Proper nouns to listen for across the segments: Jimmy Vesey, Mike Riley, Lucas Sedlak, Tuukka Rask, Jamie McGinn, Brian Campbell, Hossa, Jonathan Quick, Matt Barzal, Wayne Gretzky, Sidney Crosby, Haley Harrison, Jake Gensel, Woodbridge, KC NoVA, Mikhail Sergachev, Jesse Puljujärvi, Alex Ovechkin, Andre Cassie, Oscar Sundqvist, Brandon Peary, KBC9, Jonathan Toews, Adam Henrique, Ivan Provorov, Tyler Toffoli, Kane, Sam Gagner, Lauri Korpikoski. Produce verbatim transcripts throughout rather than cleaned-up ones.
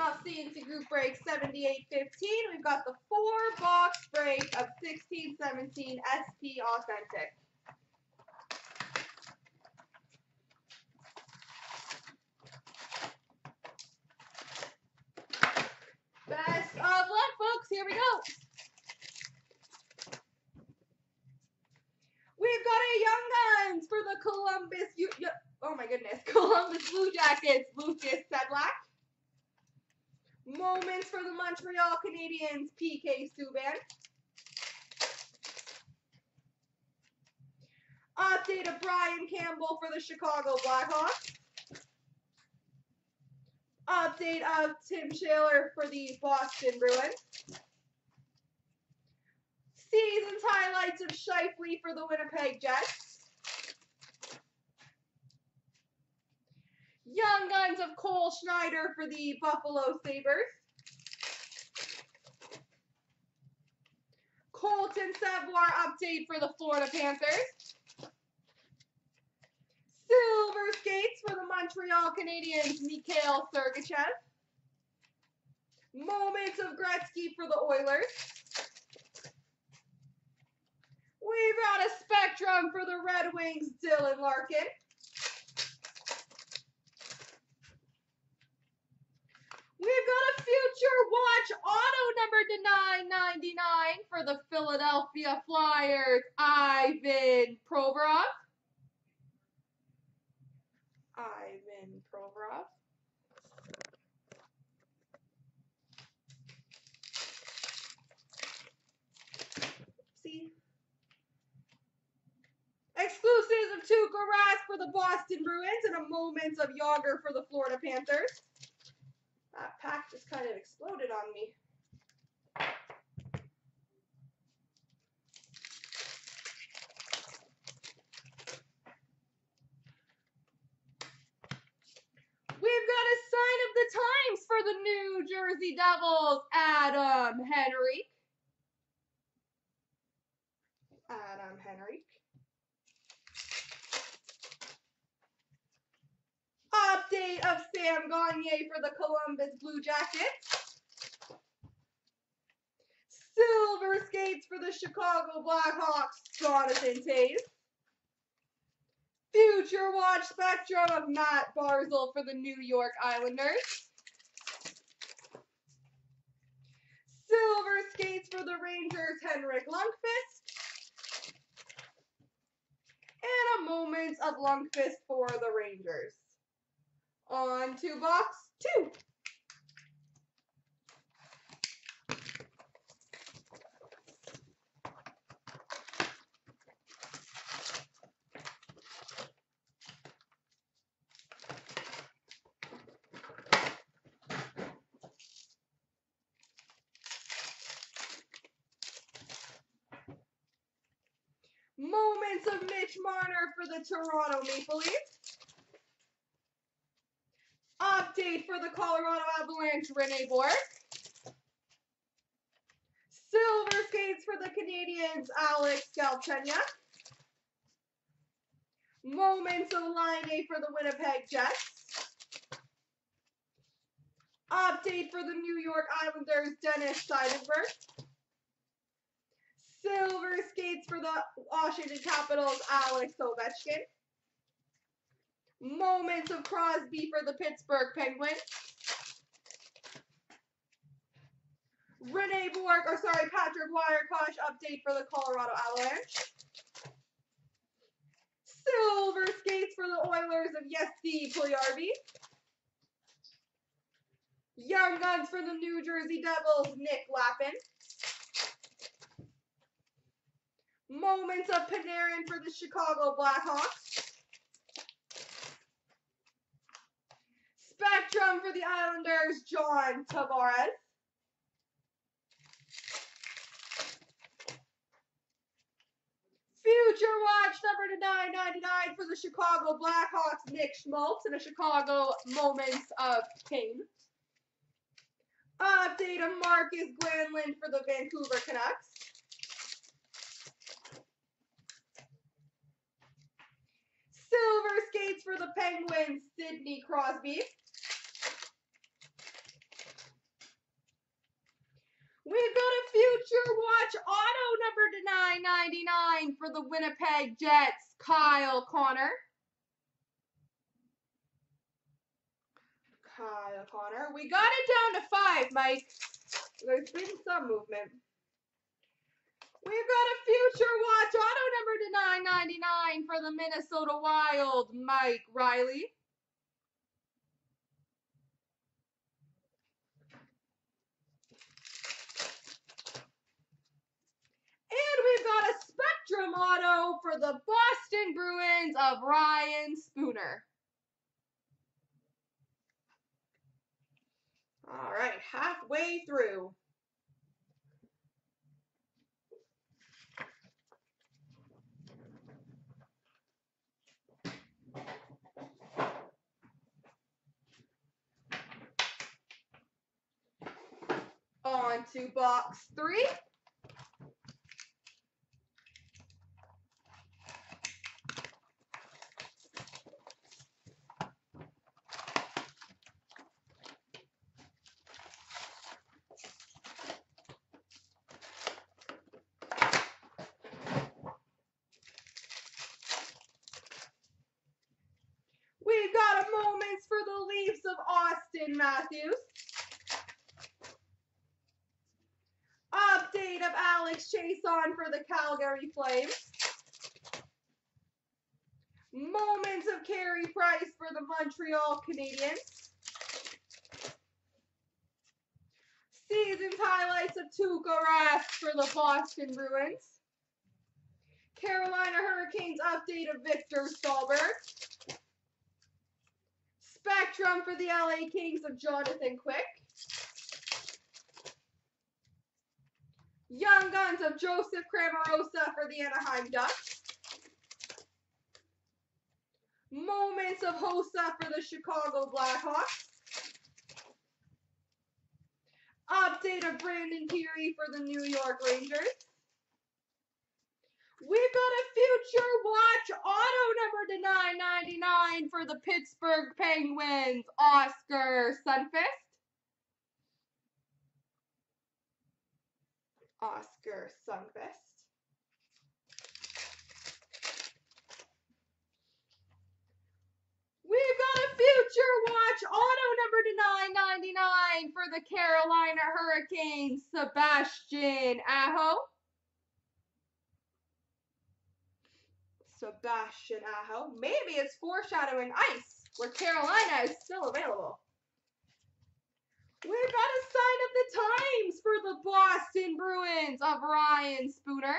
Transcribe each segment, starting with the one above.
M L C into group break seventy-eight fifteen. We've got the four-box break of sixteen seventeen S P Authentic. Best of luck, folks. Here we go. We've got a Young Guns for the Columbus, you, you, oh my goodness, Columbus Blue Jackets, Lucas Sedlak. Moments for the Montreal Canadiens, P K. Subban. Update of Brian Campbell for the Chicago Blackhawks. Update of Tim Schaller for the Boston Bruins. Season's highlights of Scheifele for the Winnipeg Jets. Young Guns of Cole Schneider for the Buffalo Sabres. Colton Savoir update for the Florida Panthers. Silver skates for the Montreal Canadiens, Mikhail Sergachev. Moments of Gretzky for the Oilers. We've got a Spectrum for the Red Wings, Dylan Larkin. We've got a Future Watch auto number to nine ninety-nine for the Philadelphia Flyers, Ivan Provorov. Ivan Provorov. See? Exclusives of Tuukka Rask for the Boston Bruins and a Moments of Yager for the Florida Panthers. That pack just kind of exploded on me. For the New Jersey Devils, Adam Henrique. Adam Henrique. Update of Sam Gagner for the Columbus Blue Jackets. Silver skates for the Chicago Blackhawks, Jonathan Toews. Future Watch Spectrum of Matt Barzal for the New York Islanders. Silver skates for the Rangers, Henrik Lundqvist. And a moment of Lundqvist for the Rangers. On to box two. Moments of Mitch Marner for the Toronto Maple Leafs. Update for the Colorado Avalanche, Rene Bourque. Silver skates for the Canadiens, Alex Galchenyuk. Moments of Line A for the Winnipeg Jets. Update for the New York Islanders, Dennis Seidenberg. Silver skates for the Washington Capitals, Alex Ovechkin. Moments of Crosby for the Pittsburgh Penguins. Rene Bourque, or sorry, Patrick Wyrecosh update for the Colorado Avalanche. Silver skates for the Oilers of Jesse Puljujärvi. Young Guns for the New Jersey Devils, Nick Lappin. Moments of Panarin for the Chicago Blackhawks. Spectrum for the Islanders, John Tavares. Future Watch number to nine ninety-nine for the Chicago Blackhawks, Nick Schmaltz, and a Chicago Moments of Kane. Update of Marcus Granlund for the Vancouver Canucks. Silver skates for the Penguins, Sidney Crosby. for the Winnipeg Jets, Kyle Connor. Kyle Connor. We got it down to five, Mike. There's been some movement. We've got a future watch auto number to nine ninety-nine for the Minnesota Wild, Mike Riley. And we've got a Spectrum auto for the Boston Bruins of Ryan Spooner. All right, halfway through. On to box three. We've got a Moments for the Leafs of Auston Matthews. Update of Alex Chiasson for the Calgary Flames. Moments of Carey Price for the Montreal Canadiens. Season's highlights of Tuukka Rask for the Boston Bruins. Carolina Hurricanes update of Viktor Stalberg. Spectrum for the L A Kings of Jonathan Quick. Young Guns of Joseph Cramarosa for the Anaheim Ducks. Moments of Hossa for the Chicago Blackhawks. Update of Brandon Peary for the New York Rangers. We've got a Future Watch auto number to nine ninety-nine for the Pittsburgh Penguins, Oscar Sundqvist. Oscar Sundqvist. We've got a Future Watch auto number to nine ninety-nine for the Carolina Hurricanes, Sebastian Aho. Sebastian Aho. Maybe it's foreshadowing ice, where Carolina is still available. We've got a Sign of the Times for the Boston Bruins of Ryan Spooner.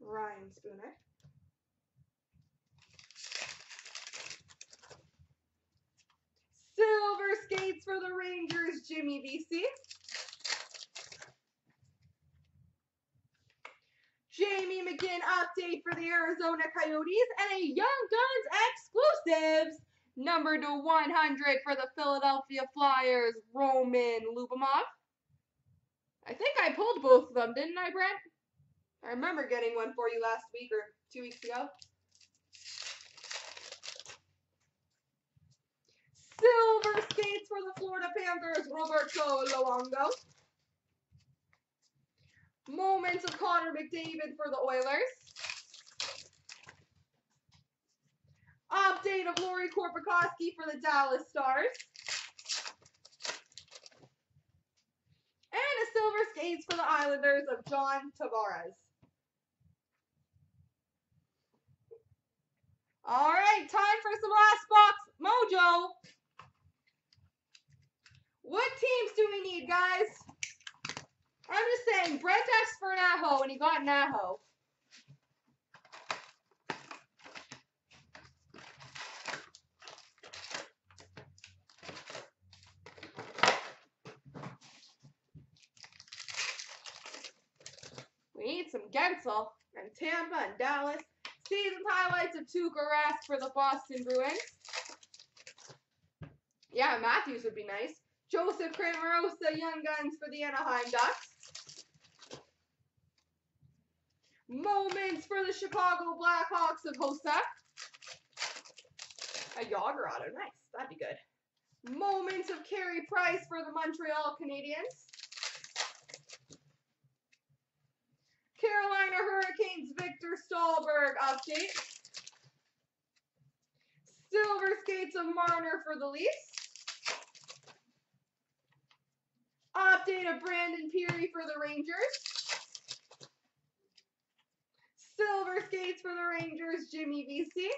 Ryan Spooner. Silver skates for the Rangers, Jimmy Vesey. Jamie McGinn update for the Arizona Coyotes, and a Young Guns exclusives number to one hundred for the Philadelphia Flyers, Roman Lubimov. I think I pulled both of them, didn't I, Brent? I remember getting one for you last week or two weeks ago. Silver skates for the Florida Panthers, Roberto Luongo. Moments of Connor McDavid for the Oilers. Update of Lauri Korpikoski for the Dallas Stars. And a Silver Skates for the Islanders of John Tavares. All right, time for some last box mojo. What teams do we need, guys? I'm just saying, Brent asked for an Aho, and he got an Aho. We need some Gensel and Tampa and Dallas. Season highlights of Tuukka Rask for the Boston Bruins. Yeah, Matthews would be nice. Joseph Cramarosa, Young Guns for the Anaheim Ducks. Moments for the Chicago Blackhawks of Hossa. A Yager auto, nice. That'd be good. Moments of Carey Price for the Montreal Canadiens. Carolina Hurricanes, Viktor Stalberg update. Silver skates of Marner for the Leafs. Update of Brandon Peary for the Rangers. Silver skates for the Rangers, Jimmy Vesey.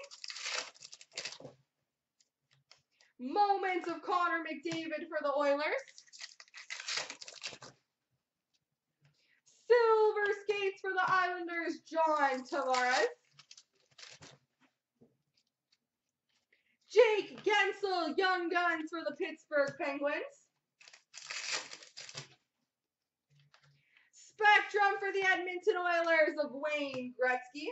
Moments of Connor McDavid for the Oilers. Silver skates for the Islanders, John Tavares. Jake Gensel, Young Guns for the Pittsburgh Penguins. Spectrum for the Edmonton Oilers of Wayne Gretzky.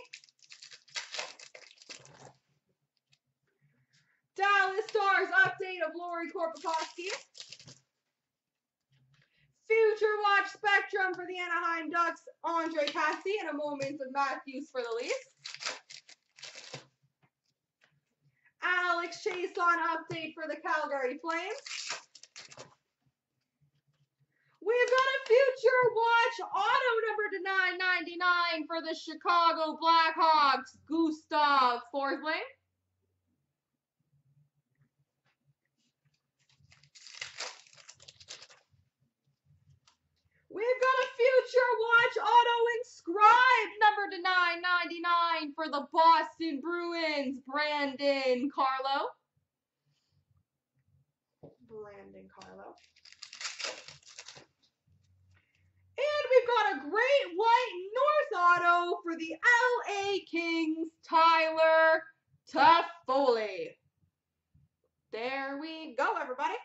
Dallas Stars update of Lauri Korpikoski. Future Watch Spectrum for the Anaheim Ducks, Andre Cassie, and a moment of Matthews for the Leafs. Alex Chiasson update for the Calgary Flames. We've got a Future Watch auto number to nine ninety-nine for the Chicago Blackhawks, Gustav Forsling. We've got a Future Watch auto inscribed number to nine ninety-nine for the Boston Bruins, Brandon Carlo. Brandon Carlo. And we've got a great white North auto for the L A Kings, Tyler Toffoli. There we go, everybody.